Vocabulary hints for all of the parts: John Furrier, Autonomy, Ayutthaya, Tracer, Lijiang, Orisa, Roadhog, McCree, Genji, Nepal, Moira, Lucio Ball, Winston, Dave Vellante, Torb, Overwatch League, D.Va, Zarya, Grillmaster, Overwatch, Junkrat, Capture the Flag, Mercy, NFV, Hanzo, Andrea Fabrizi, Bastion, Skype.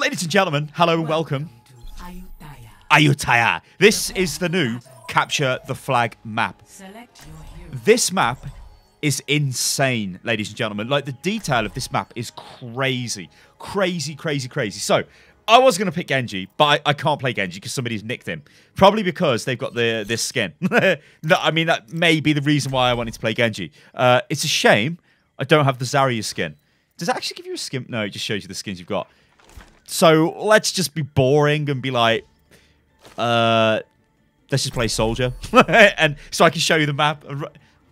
Ladies and gentlemen, hello and welcome. Ayutthaya. This is the new Capture the Flag map. This map is insane, ladies and gentlemen. Like, the detail of this map is crazy. Crazy, crazy, crazy. So, I was going to pick Genji, but I can't play Genji because somebody's nicked him. Probably because they've got this skin. No, I mean, that may be the reason why I wanted to play Genji. It's a shame I don't have the Zarya skin. Does it actually give you a skin? No, it just shows you the skins you've got. So, let's just be boring and be like, let's just play Soldier. And so I can show you the map.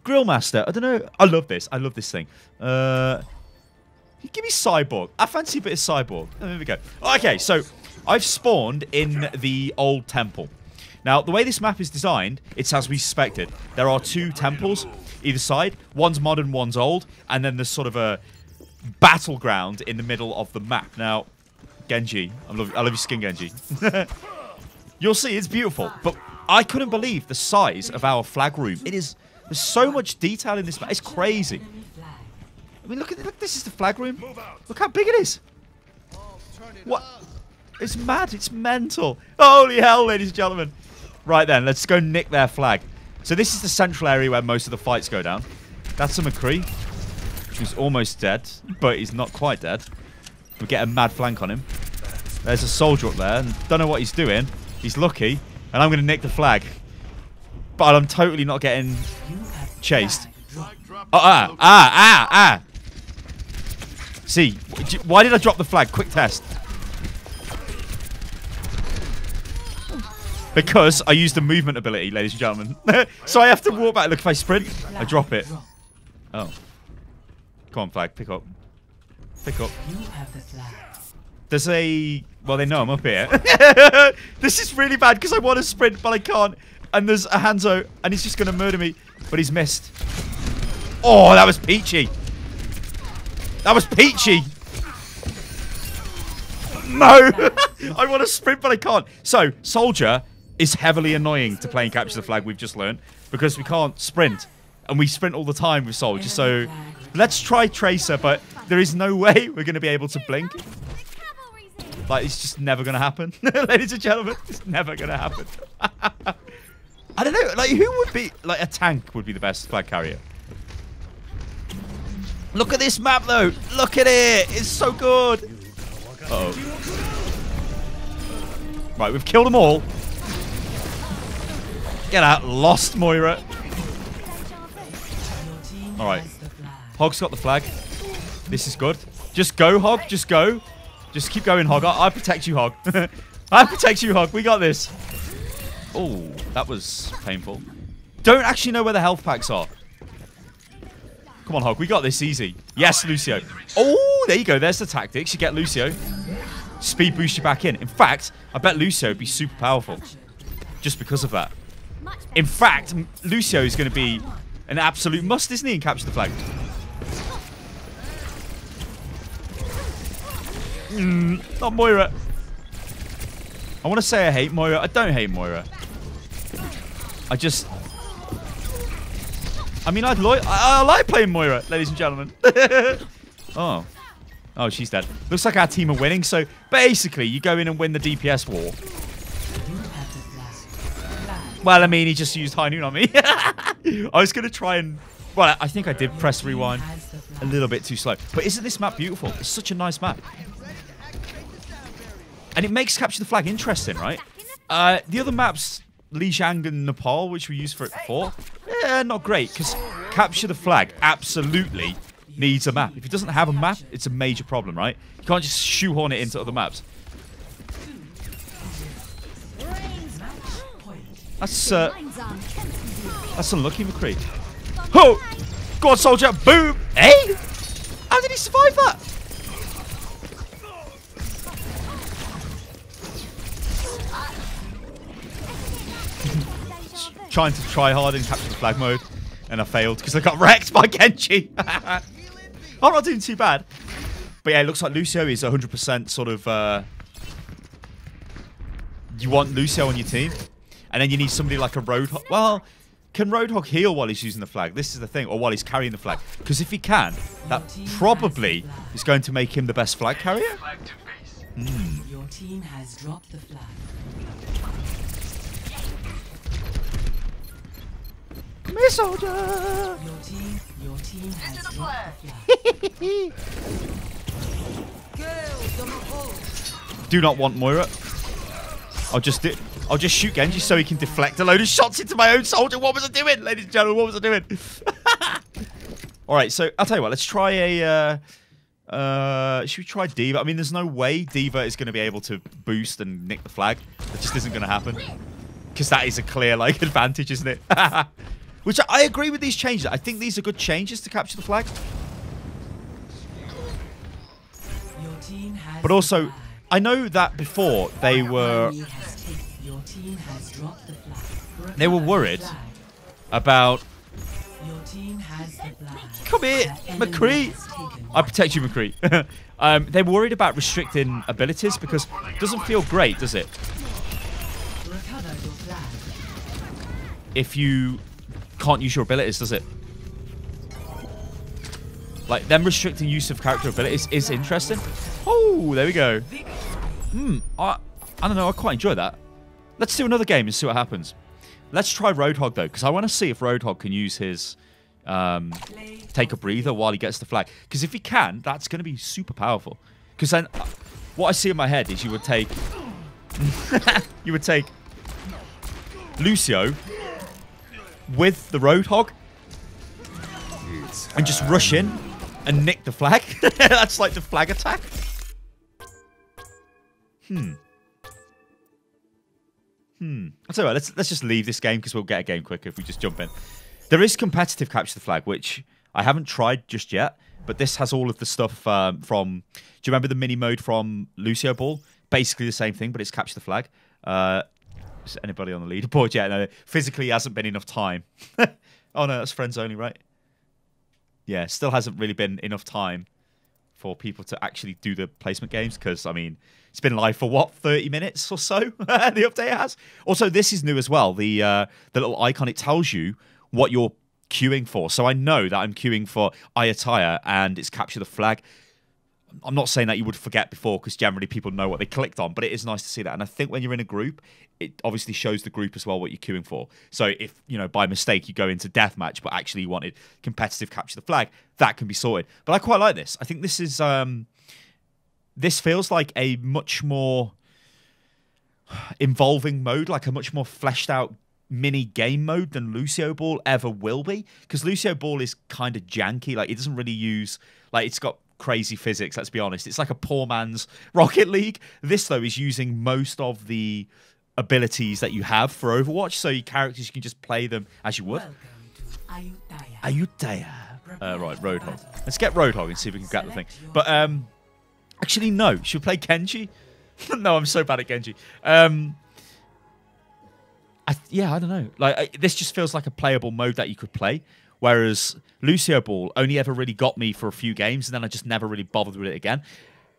Grillmaster. I don't know. I love this. I love this thing. Give me Cyborg. I fancy a bit of Cyborg. Oh, there we go. Okay, so I've spawned in the old temple. Now, the way this map is designed, it's as we expected. There are two temples either side. One's modern, one's old. And then there's sort of a battleground in the middle of the map. Now, Genji. I love your skin, Genji. You'll see, it's beautiful. But I couldn't believe the size of our flag room. It is... There's so much detail in this map. It's crazy. I mean, look at look. This is the flag room. Look how big it is. What? It's mad. It's mental. Holy hell, ladies and gentlemen. Right then, let's go nick their flag. So this is the central area where most of the fights go down. That's a McCree, who's almost dead, but he's not quite dead. We get a mad flank on him. There's a soldier up there, and don't know what he's doing. He's lucky, and I'm going to nick the flag. But I'm totally not getting chased. See, why did I drop the flag? Quick test. Because I used the movement ability, ladies and gentlemen. So I have to walk back. Look, if I sprint, I drop it. Oh. Come on, flag. Pick up. Pick up. There's a... Well, they know I'm up here. This is really bad because I want to sprint, but I can't. And there's a Hanzo, and he's just going to murder me. But he's missed. Oh, that was peachy. That was peachy. No. I want to sprint, but I can't. So, Soldier is heavily annoying to play in Capture the Flag, we've just learned. Because we can't sprint. And we sprint all the time with Soldier. So, let's try Tracer, but there is no way we're going to be able to blink. Like, it's just never going to happen. Ladies and gentlemen, it's never going to happen. I don't know, like, who would be... Like, a tank would be the best flag carrier. Look at this map, though. Look at it. It's so good. Uh-oh. Right, we've killed them all. Get out. Lost, Moira. All right. Hog's got the flag. This is good. Just go, Hog. Just go. Just keep going, Hog. I protect you, Hog. I protect you, Hog. We got this. Oh, that was painful. Don't actually know where the health packs are. Come on, Hog. We got this easy. Yes, Lucio. Oh, there you go. There's the tactics. You get Lucio. Speed boost you back in. In fact, I bet Lucio would be super powerful. Just because of that. In fact, Lucio is going to be an absolute must, isn't he, in Capture the Flag? Not Moira. I want to say I hate Moira. I don't hate Moira. I just... I mean, I like playing Moira, ladies and gentlemen. Oh. Oh, she's dead. Looks like our team are winning. So, basically, you go in and win the DPS war. Well, I mean, he just used High Noon on me. I was going to try and... Well, I think I did press rewind a little bit too slow. But isn't this map beautiful? It's such a nice map. And it makes Capture the Flag interesting, right? The other maps... Lijiang and Nepal, which we used for it before. Yeah, not great, because Capture the Flag absolutely needs a map. If it doesn't have a map, it's a major problem, right? You can't just shoehorn it into other maps. That's unlucky, McCree. Oh! Go on, Soldier! Boom! Hey! How did he survive that? Trying to try hard in Capture the Flag mode, and I failed because I got wrecked by Genji. I'm not doing too bad. But yeah, it looks like Lucio is 100% sort of... you want Lucio on your team, and then you need somebody like a Roadhog. Well, can Roadhog heal while he's using the flag? This is the thing, or while he's carrying the flag. Because if he can, that probably is going to make him the best flag carrier. Your team has dropped the flag. Come here, soldier! Your team has dropped the flag. Do not want Moira. I'll just shoot Genji so he can deflect a load of shots into my own soldier. What was I doing, ladies and gentlemen? What was I doing? All right, so I'll tell you what. Let's try a. Should we try D.Va? I mean, there's no way D.Va is going to be able to boost and nick the flag. That just isn't going to happen. Because that is a clear, like, advantage, isn't it? Which I agree with these changes. I think these are good changes to capture the flag. But also, I know that before they were... They were worried about... Come here, McCree. I protect you, McCree. They were worried about restricting abilities because it doesn't feel great, does it? If you can't use your abilities, does it? Like, them restricting use of character abilities is interesting. Oh, there we go. I don't know. I quite enjoy that. Let's do another game and see what happens. Let's try Roadhog, though, because I want to see if Roadhog can use his... take a breather while he gets the flag. Because if he can, that's going to be super powerful. Because then, what I see in my head is you would take... you would take Lucio with the Roadhog and just rush in and nick the flag. That's like the flag attack. I'll tell you what, let's just leave this game because we'll get a game quicker if we just jump in. There is competitive Capture the Flag, which I haven't tried just yet, but this has all of the stuff from... Do you remember the mini mode from Lucio Ball? Basically the same thing, but it's Capture the Flag. Is anybody on the leaderboard yet? No, physically hasn't been enough time. Oh, no, that's friends only, right? Yeah, still hasn't really been enough time for people to actually do the placement games because, I mean, it's been live for, what, 30 minutes or so? The update has. Also, this is new as well. The little icon, it tells you what you're queuing for. So I know that I'm queuing for Ayutthaya and it's Capture the Flag. I'm not saying that you would forget before because generally people know what they clicked on, but it is nice to see that. And I think when you're in a group, it obviously shows the group as well what you're queuing for. So if, you know, by mistake you go into deathmatch, but actually you wanted competitive Capture the Flag, that can be sorted. But I quite like this. I think this is, this feels like a much more involving mode, like a much more fleshed out mini game mode than Lucio Ball ever will be, because Lucio Ball is kind of janky. Like, it doesn't really use, like, it's got crazy physics, let's be honest. It's like a poor man's Rocket League. This, though, is using most of the abilities that you have for Overwatch, so your characters, you can just play them as you would. Ayutthaya. Right, Roadhog. Let's get Roadhog and see if we can grab the thing. But actually, no, should we play Genji? No, I'm so bad at Genji. Yeah, I don't know. Like, this just feels like a playable mode that you could play, whereas Lucio Ball only ever really got me for a few games, and then I just never really bothered with it again.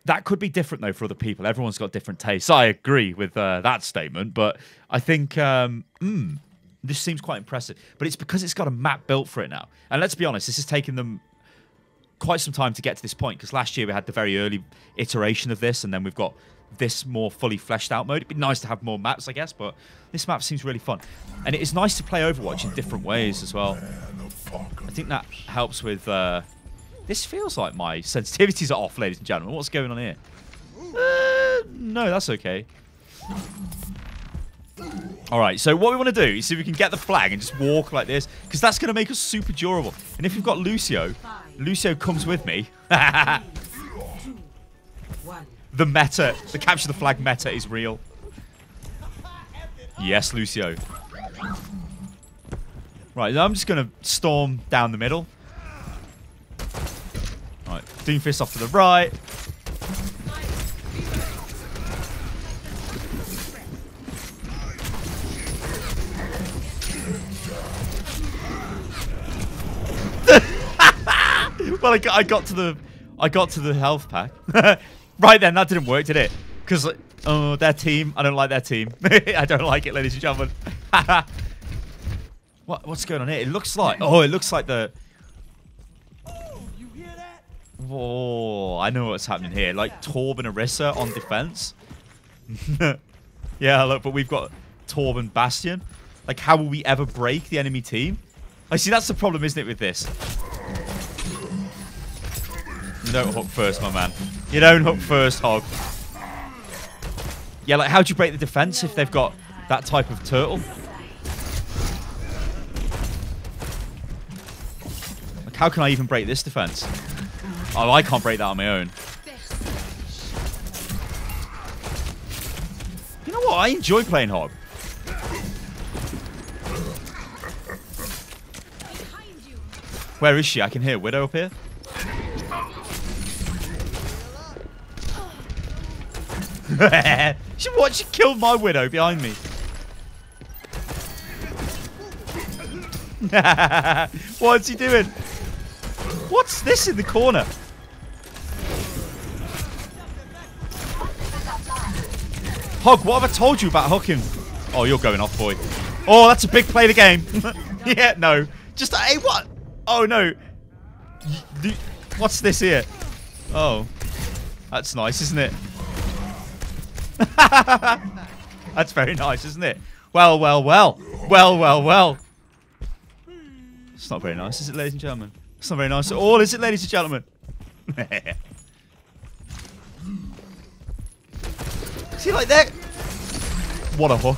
That could be different, though, for other people. Everyone's got different tastes. I agree with that statement, but I think this seems quite impressive. But it's because it's got a map built for it now. And let's be honest, this has taken them quite some time to get to this point, because last year we had the very early iteration of this, and then we've got... this more fully fleshed out mode. It'd be nice to have more maps, I guess, but this map seems really fun. And it is nice to play Overwatch in different ways as well. I think that helps with... This feels like my sensitivities are off, ladies and gentlemen. What's going on here? No, that's okay. Alright, so what we want to do is see if we can get the flag and just walk like this, because that's going to make us super durable. And if we've got Lucio, Lucio comes with me. The meta, the Capture the Flag meta is real. Yes, Lucio. Right, now I'm just going to storm down the middle. Right, Doomfist off to the right. Well, I got to the health pack. Right then, that didn't work, did it? Because, oh, their team. I don't like their team. I don't like it, ladies and gentlemen. What's going on here? It looks like... Oh, it looks like the... Oh, you hear that? Oh, Oh, I know what's happening here. Like Torb and Orisa on defense. Yeah, look, but we've got Torb and Bastion. Like, how will we ever break the enemy team? I see, that's the problem, isn't it, with this? You don't hook first, my man. You don't hook first, Hog. Yeah, like, how do you break the defense if they've got that type of turtle? Like, how can I even break this defense? Oh, I can't break that on my own. You know what? I enjoy playing Hog. Where is she? I can hear Widow up here. She killed my Widow behind me. What's he doing? What's this in the corner? Hog, what have I told you about hooking? Oh, you're going off, boy. Oh, that's a big play of the game. Yeah, no. Just, hey, what? Oh, no. What's this here? Oh. That's nice, isn't it? That's very nice, isn't it? Well, well, well. Well, well, well. It's not very nice, is it, ladies and gentlemen? It's not very nice at all, is it, ladies and gentlemen? See, like that? What a hook.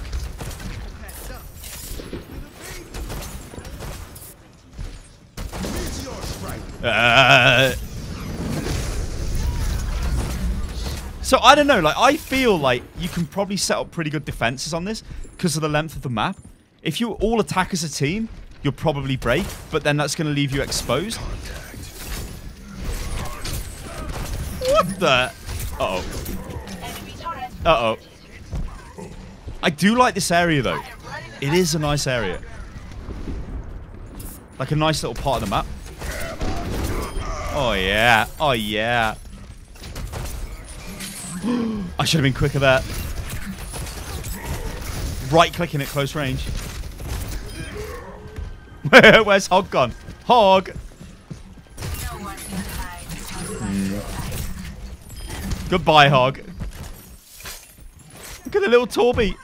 So I don't know, like, I feel like you can probably set up pretty good defenses on this because of the length of the map. If you all attack as a team, you'll probably break, but then that's going to leave you exposed. What the? Uh-oh. Uh-oh. I do like this area, though. It is a nice area. Like a nice little part of the map. Oh, yeah. Oh, yeah. I should have been quicker there. Right-clicking at close range. Where's Hog gone? Hog! Goodbye, Hog. Look at the little Torby.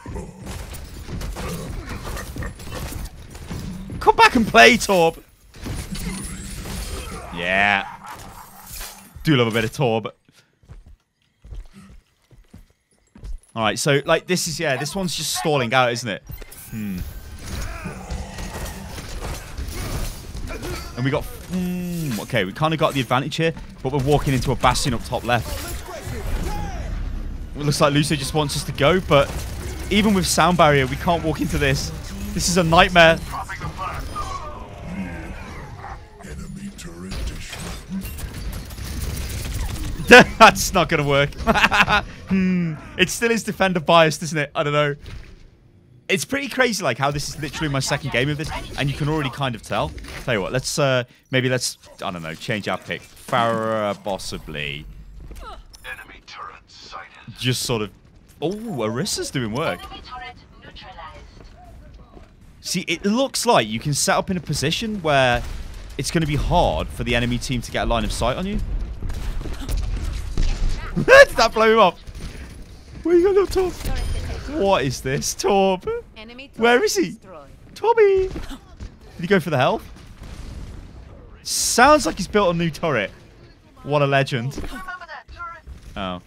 Come back and play, Torb. Yeah. Do love a bit of Torb. Alright, so, like, this is, yeah, this one's just stalling out, isn't it? And we got, okay, we kind of got the advantage here, but we're walking into a Bastion up top left. It looks like Lucio just wants us to go, but even with sound barrier, we can't walk into this. This is a nightmare. That's not going to work. It still is defender biased, isn't it? I don't know. It's pretty crazy, like, how this is literally my second game of this, and you can already kind of tell. Tell you what, let's, maybe let's, I don't know, change our pick. Farah, possibly. Enemy turret sighted. Just sort of... Oh, Orisa's doing work. Enemy turret neutralized. See, it looks like you can set up in a position where it's going to be hard for the enemy team to get a line of sight on you. Did that blow him up? Where you got little Torb? What is this? Torb? Where is he? Torby! Did he go for the health? Sounds like he's built a new turret. What a legend. Oh.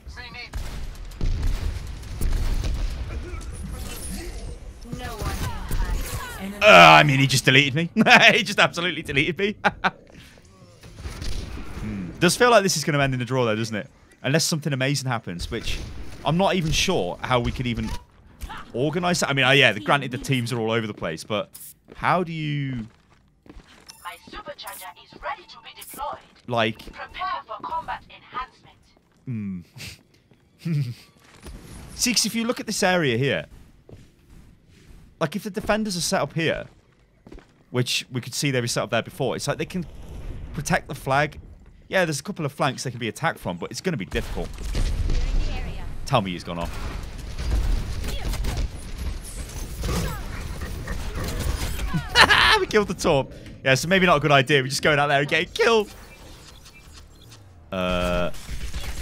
I mean, he just deleted me. He just absolutely deleted me. Does feel like this is going to end in a draw, though, doesn't it? Unless something amazing happens, which I'm not even sure how we could even organize that. I mean, yeah, granted the teams are all over the place, but how do you... My supercharger is ready to be deployed. Like... Prepare for combat enhancement. See, because if you look at this area here, like if the defenders are set up here, which we could see they were set up there before, it's like they can protect the flag. Yeah, there's a couple of flanks they can be attacked from, but it's going to be difficult. Tell me he's gone off. We killed the Torb. Yeah, so maybe not a good idea. We're just going out there and getting killed.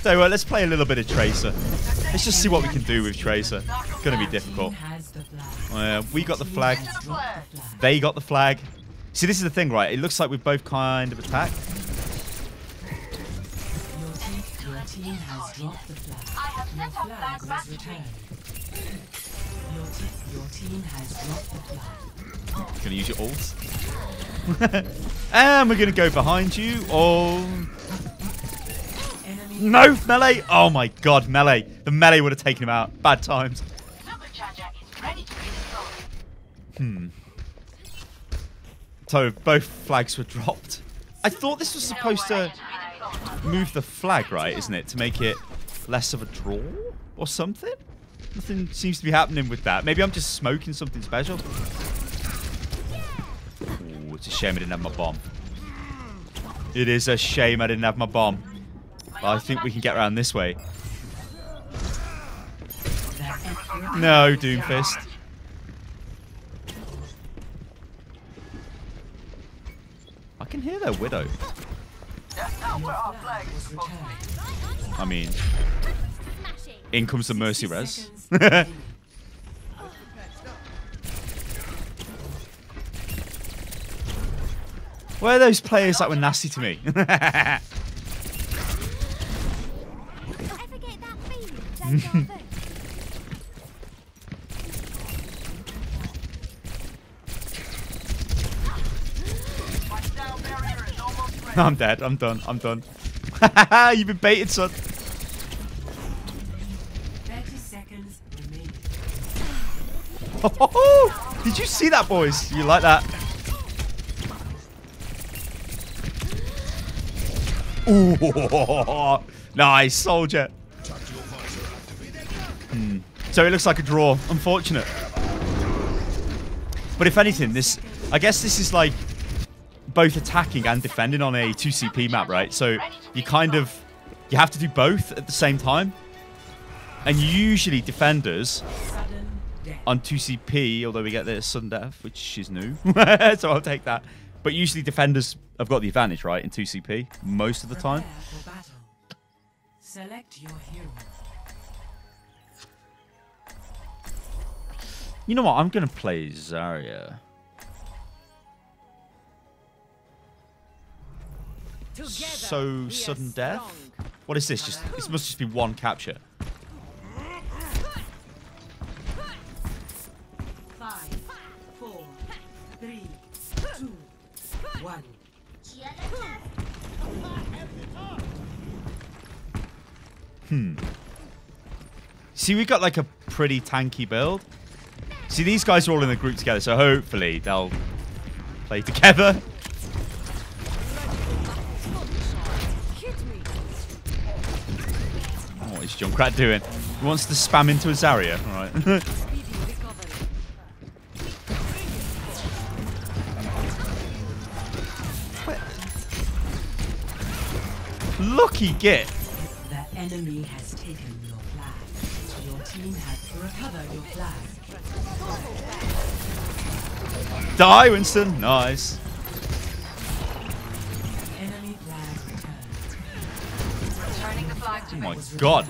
So let's play a little bit of Tracer. Let's just see what we can do with Tracer. It's going to be difficult. We got the flag. They got the flag. See, this is the thing, right? It looks like we've both kind of attacked. Gonna use your ult. And we're gonna go behind you. Oh. No, melee! Oh my god, melee. The melee would have taken him out. Bad times. So both flags were dropped. I thought this was supposed to move the flag, right, isn't it? To make it less of a draw or something? Nothing seems to be happening with that. Maybe I'm just smoking something special. Ooh, it's a shame I didn't have my bomb. It is a shame I didn't have my bomb. But I think we can get around this way. No, Doomfist. I can hear their widow. I mean, in comes the Mercy res. Where are those players that were nasty to me? No, I'm dead. I'm done. I'm done. You've been baited, son. 30 seconds remaining. Oh, did you see that, boys? You like that? Ooh, nice, soldier. So it looks like a draw. Unfortunate. But if anything, this, I guess this is like both attacking and defending on a 2CP map, right? So you kind of, you have to do both at the same time. And usually defenders on 2CP, although we get this sudden death, which is new. So I'll take that. But usually defenders have got the advantage, right, in 2CP most of the time. Select your hero. You know what? I'm going to play Zarya. So sudden death. What is this? Just it must just be one capture. Five, four, three, two, one. See, we got like a pretty tanky build. See, these guys are all in a group together, so hopefully they'll play together. Junkrat doing? He wants to spam into a Zarya. All right. Lucky git. The enemy has taken your flag. Your team has recovered your flag. Die, Winston. Nice. Enemy flag returned. Returning the flag to me. Oh my god.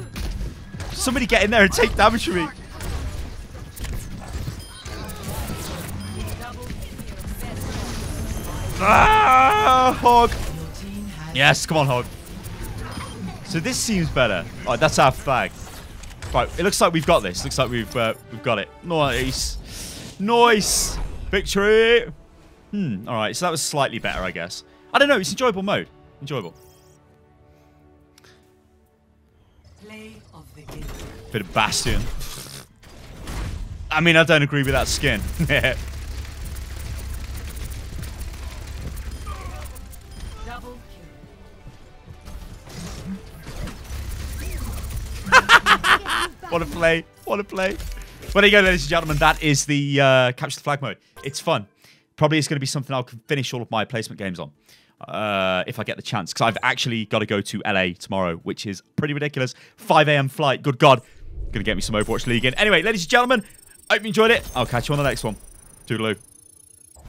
Somebody get in there and take damage from me. Ah, Hog. Yes, come on, Hog. So this seems better. All right, that's our flag. Right, it looks like we've got this. Looks like we've got it. Nice, nice victory. All right, so that was slightly better, I guess. I don't know. It's enjoyable mode. Enjoyable. Bit of Bastion. I mean, I don't agree with that skin. Double kill. What a play. What a play. Well, there you go, ladies and gentlemen. That is the Capture the Flag mode. It's fun. Probably it's going to be something I'll finish all of my placement games on. If I get the chance, because I've actually got to go to LA tomorrow, which is pretty ridiculous. 5 AM flight. Good God. Gonna get me some Overwatch League in. Anyway, ladies and gentlemen, I hope you enjoyed it. I'll catch you on the next one. Toodaloo.